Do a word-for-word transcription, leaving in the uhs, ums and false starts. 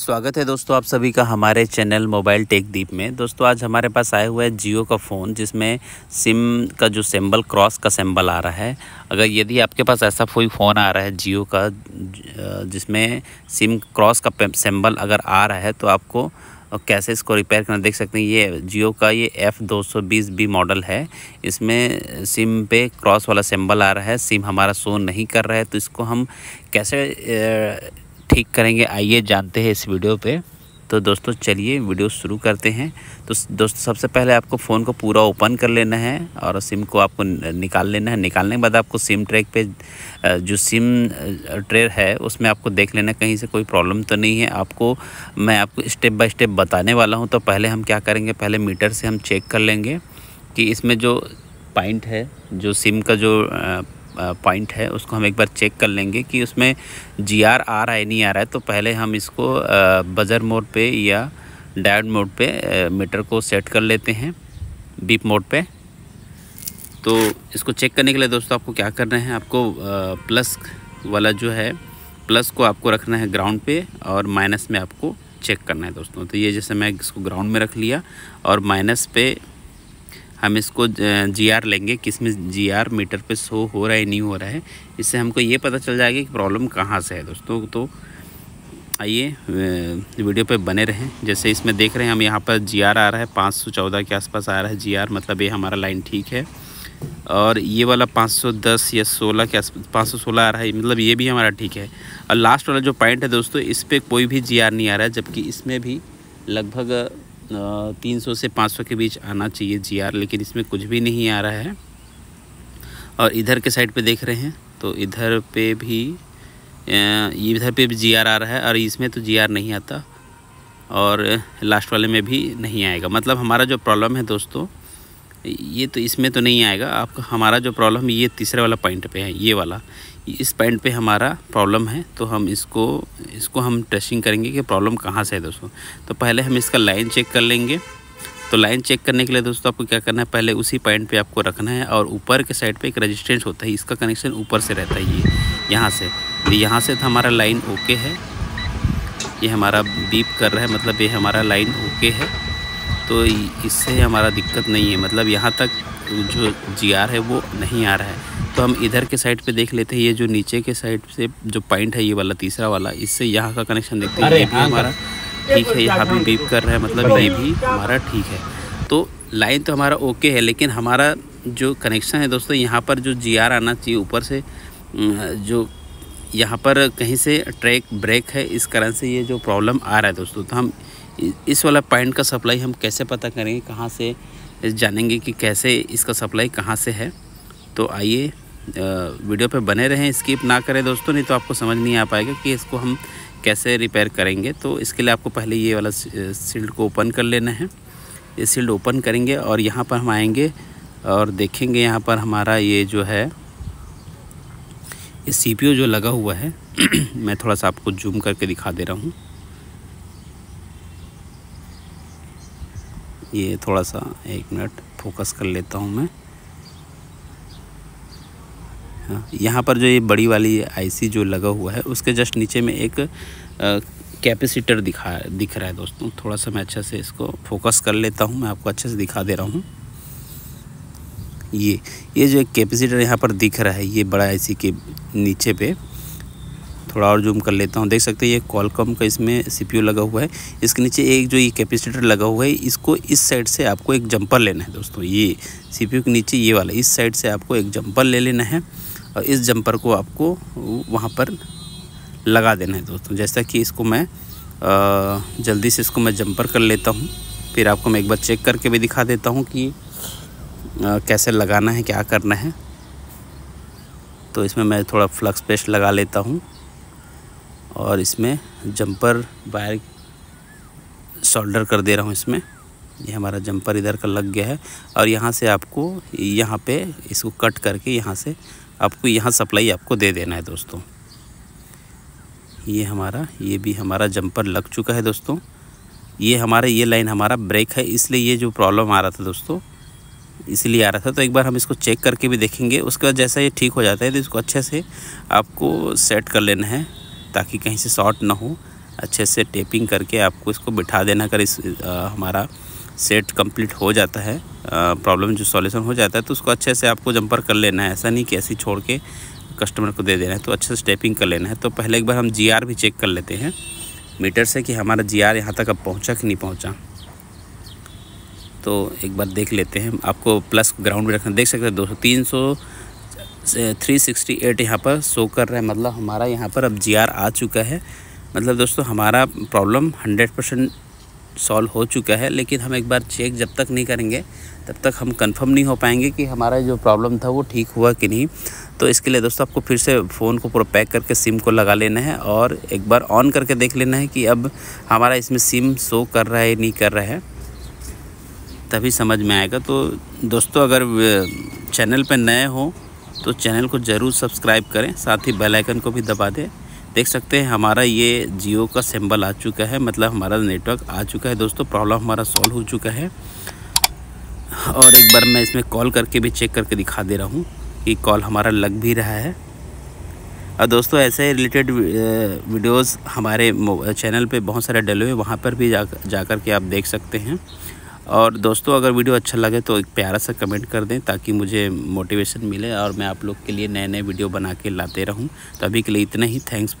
स्वागत है दोस्तों आप सभी का हमारे चैनल मोबाइल टेक दीप में। दोस्तों आज हमारे पास आया हुआ है जियो का फ़ोन जिसमें सिम का जो सिंबल क्रॉस का सिंबल आ रहा है। अगर यदि आपके पास ऐसा कोई फ़ोन आ रहा है जियो का जिसमें सिम क्रॉस का सिंबल अगर आ रहा है तो आपको और कैसे इसको रिपेयर करना देख सकते हैं। ये जियो का ये एफ़ दो सौ बीस बी मॉडल है, इसमें सिम पे क्रॉस वाला सिंबल आ रहा है। सिम हमारा शो नहीं कर रहा है तो इसको हम कैसे ठीक करेंगे आइए जानते हैं इस वीडियो पे। तो दोस्तों चलिए वीडियो शुरू करते हैं। तो दोस्तों सबसे पहले आपको फ़ोन को पूरा ओपन कर लेना है और सिम को आपको निकाल लेना है। निकालने के बाद आपको सिम ट्रैक पे जो सिम ट्रे है उसमें आपको देख लेना कहीं से कोई प्रॉब्लम तो नहीं है। आपको मैं आपको स्टेप बाय स्टेप बताने वाला हूं। तो पहले हम क्या करेंगे, पहले मीटर से हम चेक कर लेंगे कि इसमें जो पॉइंट है, जो सिम का जो पॉइंट है उसको हम एक बार चेक कर लेंगे कि उसमें जी आर आ रहा है नहीं आ रहा है। तो पहले हम इसको बजर मोड पे या डायोड मोड पे मीटर को सेट कर लेते हैं, बीप मोड पे। तो इसको चेक करने के लिए दोस्तों आपको क्या करना है, आपको प्लस वाला जो है प्लस को आपको रखना है ग्राउंड पे और माइनस में आपको चेक करना है दोस्तों। तो ये जैसे मैं इसको ग्राउंड में रख लिया और माइनस पे हम इसको जी आर लेंगे, किस में जी आर मीटर पे शो हो रहा है नहीं हो रहा है। इससे हमको ये पता चल जाएगा कि प्रॉब्लम कहाँ से है दोस्तों। तो आइए वीडियो पे बने रहें। जैसे इसमें देख रहे हैं हम यहाँ पर जी आर आ रहा है पाँच सौ चौदह के आसपास आ रहा है जी आर, मतलब ये हमारा लाइन ठीक है। और ये वाला पाँच सौ दस या सोलह के आसपास पाँच सौ सोलह आ रहा है, मतलब ये भी हमारा ठीक है। और लास्ट वाला जो पॉइंट है दोस्तों इस पर कोई भी जी आर नहीं आ रहा है, जबकि इसमें भी लगभग तीन सौ से पाँच सौ के बीच आना चाहिए जी आर, लेकिन इसमें कुछ भी नहीं आ रहा है। और इधर के साइड पे देख रहे हैं तो इधर पे भी इधर पे भी जी आर आ रहा है और इसमें तो जी आर नहीं आता और लास्ट वाले में भी नहीं आएगा। मतलब हमारा जो प्रॉब्लम है दोस्तों ये तो इसमें तो नहीं आएगा। आपका हमारा जो प्रॉब्लम ये तीसरे वाला पॉइंट पे है, ये वाला इस पॉइंट पे हमारा प्रॉब्लम है। तो हम इसको इसको हम टेस्टिंग करेंगे कि प्रॉब्लम कहाँ से है दोस्तों। तो पहले हम इसका लाइन चेक कर लेंगे। तो लाइन चेक करने के लिए दोस्तों आपको क्या करना है, पहले उसी पॉइंट पे आपको रखना है और ऊपर के साइड पे एक रजिस्टेंस होता है, इसका कनेक्शन ऊपर से रहता है, ये यहाँ से यहाँ से तो हमारा लाइन ओके है। ये हमारा बीप कर रहा है, मतलब ये हमारा लाइन ओके है। तो इससे हमारा दिक्कत नहीं है, मतलब यहाँ तक जो जी आर है वो नहीं आ रहा है। तो हम इधर के साइड पे देख लेते हैं, ये जो नीचे के साइड से जो पॉइंट है ये वाला तीसरा वाला, इससे यहाँ का कनेक्शन देखते हैं। ये भी हमारा ठीक है, यहाँ भी बीप कर रहा है, मतलब ये भी हमारा ठीक है। तो लाइन तो हमारा ओके है, लेकिन हमारा जो कनेक्शन है दोस्तों यहाँ पर जो जी आर आना चाहिए ऊपर से, जो यहाँ पर कहीं से ट्रैक ब्रेक है, इस कारण से ये जो प्रॉब्लम आ रहा है दोस्तों। तो हम इस वाला पॉइंट का सप्लाई हम कैसे पता करेंगे, कहाँ से जानेंगे कि कैसे इसका सप्लाई कहाँ से है। तो आइए वीडियो पे बने रहें, स्किप ना करें दोस्तों, नहीं तो आपको समझ नहीं आ पाएगा कि इसको हम कैसे रिपेयर करेंगे। तो इसके लिए आपको पहले ये वाला शील्ड को ओपन कर लेना है। ये शील्ड ओपन करेंगे और यहाँ पर हम आएँगे और देखेंगे यहाँ पर हमारा ये जो है ये सी पी यू जो लगा हुआ है मैं थोड़ा सा आपको जूम करके दिखा दे रहा हूँ। ये थोड़ा सा एक मिनट फोकस कर लेता हूँ मैं। हाँ, यहाँ पर जो ये बड़ी वाली आईसी जो लगा हुआ है उसके जस्ट नीचे में एक कैपेसिटर दिखा दिख रहा है दोस्तों। थोड़ा सा मैं अच्छा से इसको फोकस कर लेता हूँ, मैं आपको अच्छे से दिखा दे रहा हूँ। ये ये जो एक कैपेसिटर यहाँ पर दिख रहा है ये बड़ा आईसी के नीचे पे, थोड़ा और जूम कर लेता हूँ, देख सकते हैं ये क्वालकॉम का इसमें सीपीयू लगा हुआ है। इसके नीचे एक जो ये कैपेसिटर लगा हुआ है, इसको इस साइड से आपको एक जंपर लेना है दोस्तों। ये सीपीयू के नीचे ये वाला इस साइड से आपको एक जंपर ले लेना है और इस जंपर को आपको वहाँ पर लगा देना है दोस्तों। जैसा कि इसको मैं आ, जल्दी से इसको मैं जंपर कर लेता हूँ, फिर आपको मैं एक बार चेक करके भी दिखा देता हूँ कि आ, कैसे लगाना है क्या करना है। तो इसमें मैं थोड़ा फ्लक्स पेस्ट लगा लेता हूँ और इसमें जंपर वायर सोल्डर कर दे रहा हूँ। इसमें ये हमारा जंपर इधर का लग गया है और यहाँ से आपको यहाँ पे इसको कट करके यहाँ से आपको यहाँ सप्लाई आपको दे देना है दोस्तों। ये हमारा ये भी हमारा जंपर लग चुका है दोस्तों। ये हमारा ये लाइन हमारा ब्रेक है, इसलिए ये जो प्रॉब्लम आ रहा था दोस्तों इसलिए आ रहा था। तो एक बार हम इसको चेक करके भी देखेंगे। उसके बाद जैसा ये ठीक हो जाता है तो इसको अच्छे से आपको सेट कर लेना है ताकि कहीं से शॉर्ट ना हो। अच्छे से टेपिंग करके आपको इसको बिठा देना। अगर इस आ, हमारा सेट कंप्लीट हो जाता है, प्रॉब्लम जो सॉल्यूशन हो जाता है, तो उसको अच्छे से आपको जंपर कर लेना है। ऐसा नहीं कि ऐसे छोड़ के कस्टमर को दे देना है, तो अच्छे से टेपिंग कर लेना है। तो पहले एक बार हम जी आर भी चेक कर लेते हैं मीटर से कि हमारा जी आर यहाँ तक अब पहुँचा कि नहीं पहुँचा। तो एक बार देख लेते हैं। आपको प्लस ग्राउंड में रखना, देख सकते हैं दो सौ तीन सौ थ्री सिक्सटी एट यहाँ पर शो कर रहा है। मतलब हमारा यहाँ पर अब जी आर आ चुका है। मतलब दोस्तों हमारा प्रॉब्लम हंड्रेड परसेंट सॉल्व हो चुका है, लेकिन हम एक बार चेक जब तक नहीं करेंगे तब तक हम कंफर्म नहीं हो पाएंगे कि हमारा जो प्रॉब्लम था वो ठीक हुआ कि नहीं। तो इसके लिए दोस्तों आपको फिर से फ़ोन को पूरा पैक करके सिम को लगा लेना है और एक बार ऑन करके देख लेना है कि अब हमारा इसमें सिम शो कर रहा है नहीं कर रहा है, तभी समझ में आएगा। तो दोस्तों अगर चैनल पर नए हो तो चैनल को ज़रूर सब्सक्राइब करें, साथ ही बेल आइकन को भी दबा दें। देख सकते हैं हमारा ये जियो का सिंबल आ चुका है, मतलब हमारा नेटवर्क आ चुका है। दोस्तों प्रॉब्लम हमारा सॉल्व हो चुका है। और एक बार मैं इसमें कॉल करके भी चेक करके दिखा दे रहा हूँ कि कॉल हमारा लग भी रहा है। और दोस्तों ऐसे रिलेटेड वीडियोस हमारे चैनल पे बहुत सारे डले हुए, वहाँ पर भी जा जाकर के आप देख सकते हैं। और दोस्तों अगर वीडियो अच्छा लगे तो एक प्यारा सा कमेंट कर दें ताकि मुझे मोटिवेशन मिले और मैं आप लोग के लिए नए नए वीडियो बना के लाते रहूं। तो अभी के लिए इतना ही। थैंक्स।